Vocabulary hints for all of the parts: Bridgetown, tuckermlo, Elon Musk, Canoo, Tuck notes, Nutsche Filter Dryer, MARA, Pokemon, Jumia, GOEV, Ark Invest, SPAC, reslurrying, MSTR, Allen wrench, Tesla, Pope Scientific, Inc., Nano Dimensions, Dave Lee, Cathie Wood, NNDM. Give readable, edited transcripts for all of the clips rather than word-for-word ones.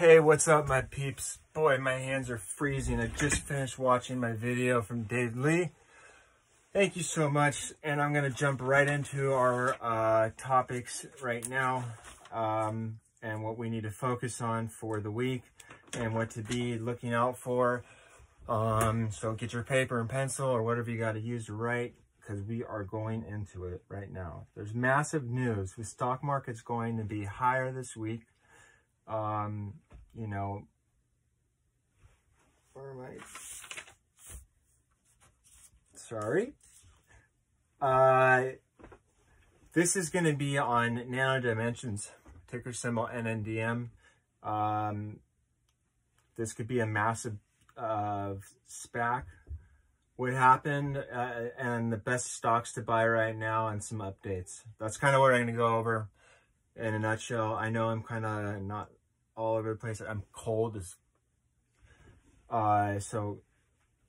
Hey, what's up, my peeps? Boy, my hands are freezing. I just finished watching my video from Dave Lee. Thank you so much. And I'm going to jump right into our topics right now and what we need to focus on for the week and what to be looking out for. So get your paper and pencil or whatever you got to use to write, because we are going into it right now. There's massive news. The stock market's going to be higher this week. You know, where am I? Sorry. This is going to be on Nano Dimensions, ticker symbol NNDM. This could be a massive SPAC. What happened and the best stocks to buy right now and some updates. That's kind of what I'm going to go over in a nutshell. I know I'm kind of not all over the place. I'm cold. So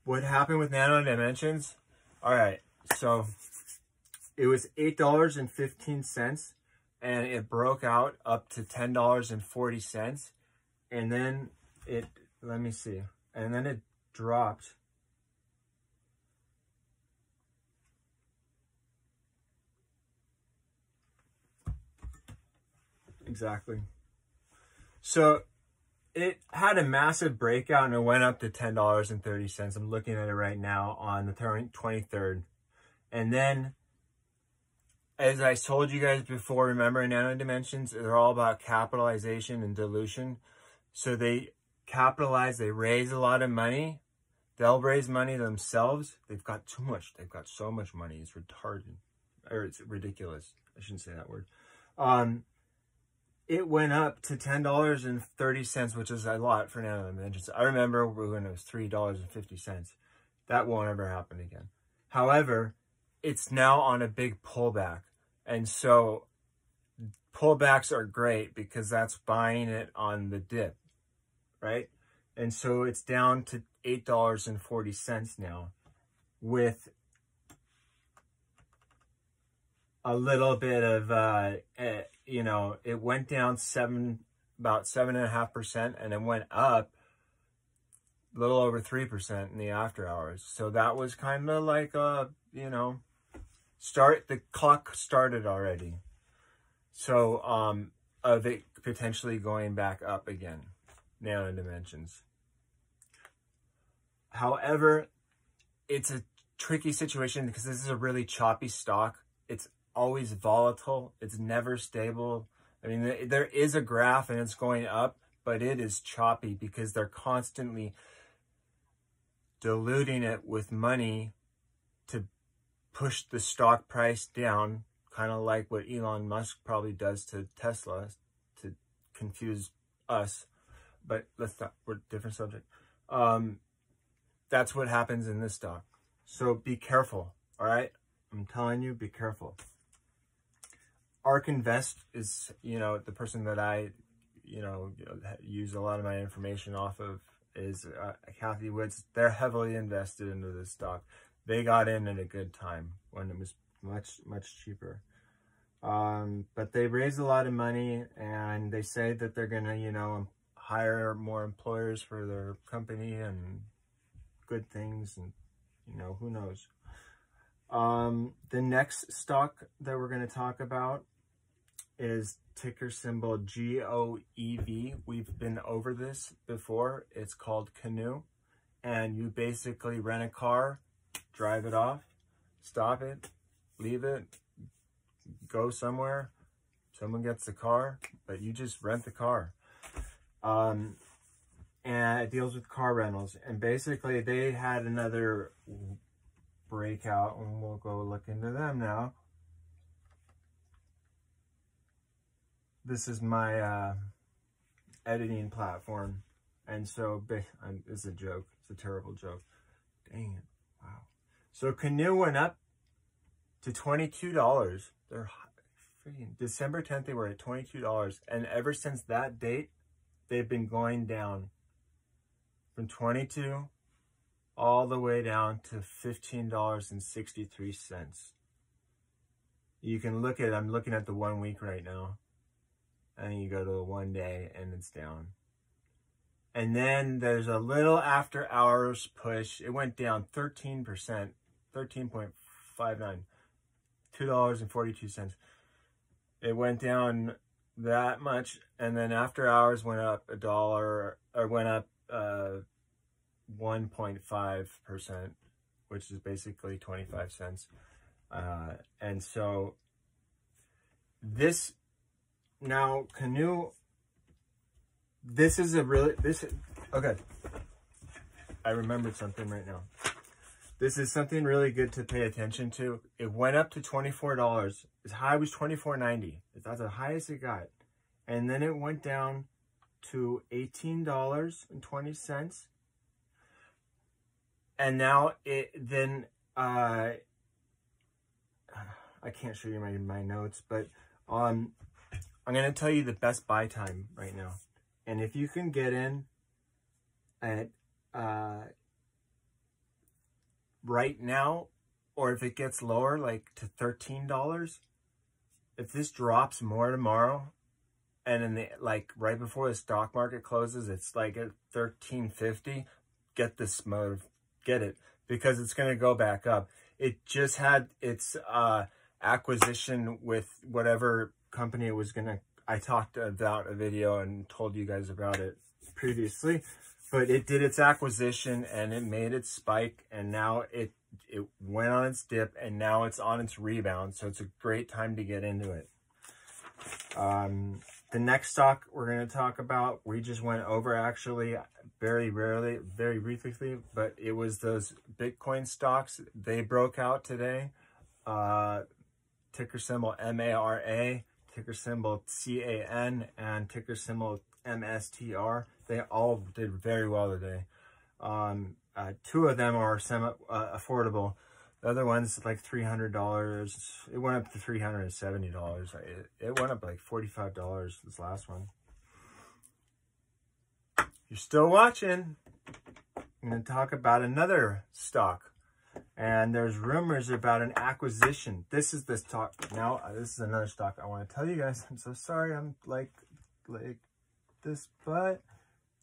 what happened with Nano Dimensions? All right. So it was $8.15 and it broke out up to $10.40. And then it, let me see. And then it dropped. Exactly. So it had a massive breakout and it went up to $10.30. I'm looking at it right now on the 23rd. And then, as I told you guys before, remember in Nano Dimensions, they're all about capitalization and dilution. So they capitalize, they raise a lot of money. They'll raise money themselves. They've got too much. They've got so much money. It's retarded. Or it's ridiculous. I shouldn't say that word. It went up to $10.30, which is a lot for Nano Dimensions. I remember when it was $3.50. That won't ever happen again. However, it's now on a big pullback. And so pullbacks are great because that's buying it on the dip, right? And so it's down to $8.40 now with a little bit of, you know, it went down about 7.5%, and it went up a little over 3% in the after hours. So that was kind of like a, you know, the clock started already. So of it potentially going back up again, Nano Dimensions. However, it's a tricky situation because this is a really choppy stock. It's always volatile. It's never stable. I mean, there is a graph and it's going up, but it is choppy because they're constantly diluting it with money to push the stock price down, kind of like what Elon Musk probably does to Tesla to confuse us. But let's not, we're a different subject. That's what happens in this stock. So be careful, all right? I'm telling you, be careful. Ark Invest is, you know, the person that I, you know, use a lot of my information off of is Cathie Wood. They're heavily invested into this stock. They got in at a good time when it was much, much cheaper. But they raised a lot of money and they say that they're going to, you know, hire more employers for their company and good things and, you know, who knows. The next stock that we're going to talk about is ticker symbol GOEV. We've been over this before. It's called Canoo. And you basically rent a car, drive it off, stop it, leave it, go somewhere. Someone gets the car, but you just rent the car. And it deals with car rentals. And basically they had another breakout, and we'll go look into them now. This is my editing platform, and so it's a joke. It's a terrible joke. Dang it! Wow. So Canoo went up to $22. They're freaking December 10th. They were at $22, and ever since that date, they've been going down from 22. All the way down to $15.63. You can look at, I'm looking at the 1 week right now, and you go to the 1 day and it's down. And then there's a little after hours push. It went down 13%, 13.59, $2.42. It went down that much. And then after hours went up $1, or went up 1.5%, which is basically 25 cents. And so this, now Canoo, this is a really, okay, I remembered something right now. This is something really good to pay attention to. It went up to $24. Its high was $24.90. That's the highest it got. And then it went down to $18.20. And now it, then, I can't show you my notes, but I'm going to tell you the best buy time right now. And if you can get in at, right now, or if it gets lower, like to $13, if this drops more tomorrow, and then like right before the stock market closes, it's like at $13.50, get this move, get it, because it's going to go back up. It just had its acquisition with whatever company it was going to, I talked about a video and told you guys about it previously, but it did its acquisition and it made its spike, and now it went on its dip and now it's on its rebound. So it's a great time to get into it. The next stock we're going to talk about, we just went over actually very rarely, very briefly, but it was those Bitcoin stocks. They broke out today. Ticker symbol MARA, ticker symbol CAN, and ticker symbol MSTR. They all did very well today. Two of them are affordable. The other one's like $300. It went up to $370. It went up like $45, this last one. You're still watching. I'm going to talk about another stock. And there's rumors about an acquisition. This is this talk. Now, this is another stock I want to tell you guys. I'm so sorry. I'm like this, but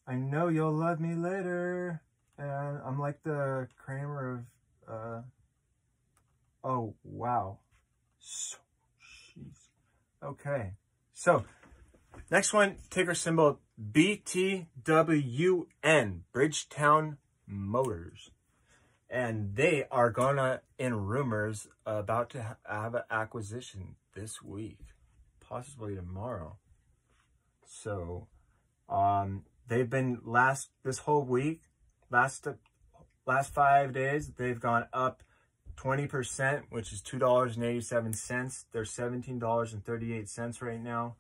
I know you'll love me later. And I'm like the Kramer of, oh, wow. So, jeez. Okay. So, next one, ticker symbol BTWN, Bridgetown Motors. And they are gonna, in rumors, about to have an acquisition this week, possibly tomorrow. So, they've been this whole week, last 5 days, they've gone up 20%, which is $2.87. They're $17.38 right now.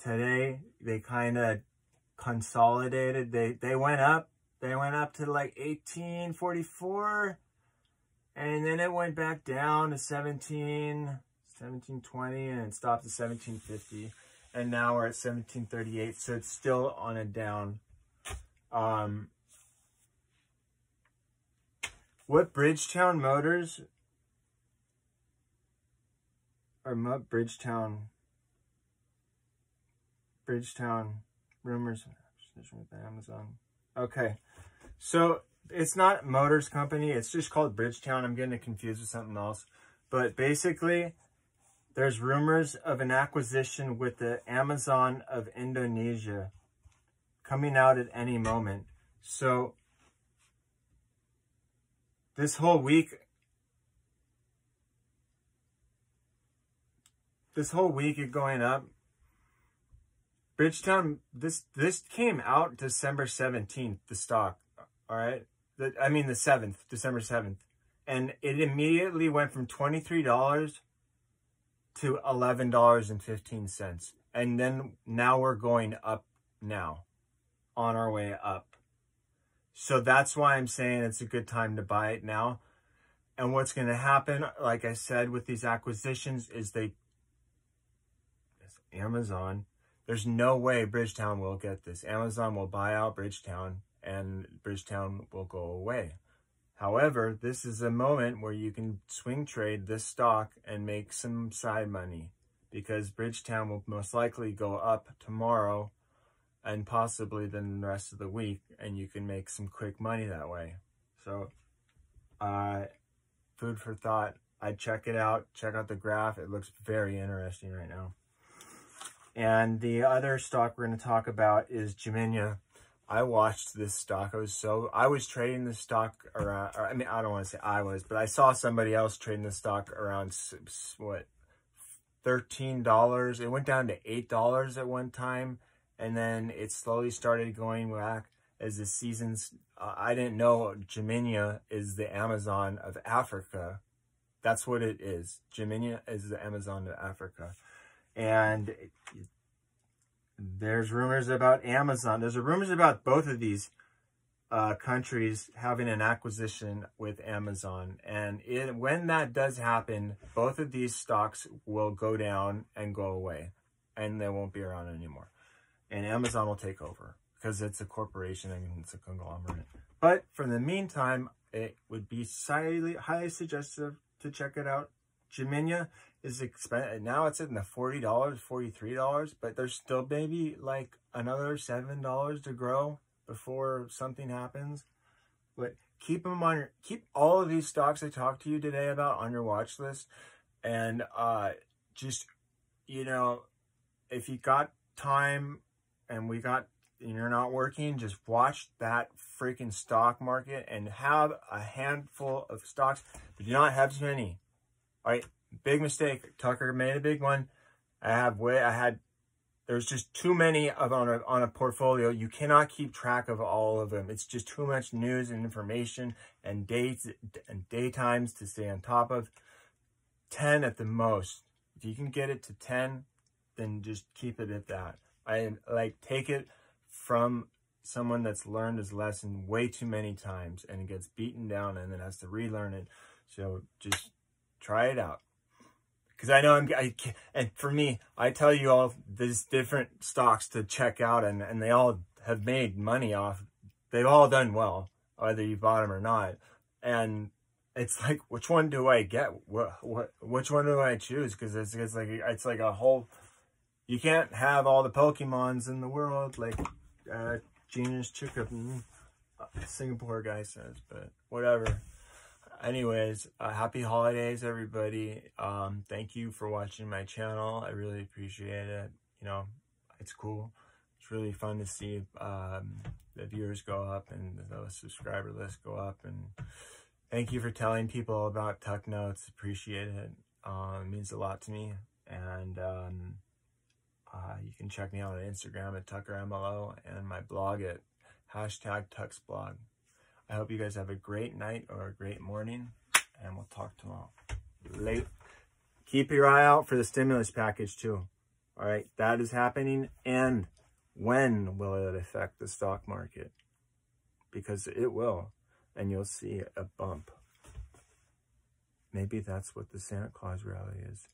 Today they kind of consolidated. They went up. They went up to like $18.44, and then it went back down to $17.20, and it stopped at $17.50. And now we're at $17.38, so it's still on a down. What Bridgetown Motors, or Bridgetown rumors with Amazon. Okay, so it's not Motors Company. It's just called Bridgetown. I'm getting it confused with something else. But basically, there's rumors of an acquisition with the Amazon of Indonesia coming out at any moment. So this whole week, it's going up. Bridgetown, this came out December 17th, the stock, all right? I mean the 7th, December 7th. And it immediately went from $23 to $11.15. And then now we're going up now, on our way up. So that's why I'm saying it's a good time to buy it now. And what's going to happen, like I said, with these acquisitions is Amazon, there's no way Bridgetown will get this. Amazon will buy out Bridgetown and Bridgetown will go away. However, this is a moment where you can swing trade this stock and make some side money, because Bridgetown will most likely go up tomorrow and possibly then the rest of the week, and you can make some quick money that way. So food for thought. I'd check it out, check out the graph. It looks very interesting right now. And the other stock we're going to talk about is Jumia. I watched this stock. I was trading this stock around, or, I mean, I don't want to say I was, but I saw somebody else trading this stock around, what, $13. It went down to $8 at one time, and then it slowly started going back as the seasons. I didn't know Jumia is the Amazon of Africa. That's what it is. Jumia is the Amazon of Africa. And there's rumors about Amazon. There's rumors about both of these countries having an acquisition with Amazon. And when that does happen, both of these stocks will go down and go away. And they won't be around anymore. And Amazon will take over because it's a corporation and it's a conglomerate. But for the meantime, it would be highly suggestive to check it out. Jumia is expensive. Now it's in the $40, $43, but there's still maybe like another $7 to grow before something happens. But keep them on your, keep all of these stocks I talked to you today about on your watch list. And just, you know, if you got time and you're not working, just watch that freaking stock market and have a handful of stocks, but do not have too many. All right, big mistake. Tucker made a big one. There's just too many of on a portfolio. You cannot keep track of all of them. It's just too much news and information and dates and daytimes to stay on top of. 10 at the most. If you can get it to 10, then just keep it at that. I like take it from someone that's learned his lesson way too many times and it gets beaten down and then has to relearn it. So just try it out. Because I know and for me, I tell you all these different stocks to check out, and they all have made money off. They've all done well, whether you bought them or not. And it's like, which one do I get? Which one do I choose? Because it's like a whole. You can't have all the Pokemons in the world, like Genius Chica Singapore guy says, but whatever. Anyways, happy holidays, everybody. Thank you for watching my channel. I really appreciate it. You know, it's cool. It's really fun to see the viewers go up and the subscriber list go up. And thank you for telling people about Tuck Notes. Appreciate it. It means a lot to me. And you can check me out on Instagram at TuckerMLO and my blog at #TucksBlog. I hope you guys have a great night or a great morning, and we'll talk tomorrow. Late. Keep your eye out for the stimulus package, too. All right, that is happening, and when will it affect the stock market? Because it will, and you'll see a bump. Maybe that's what the Santa Claus rally is.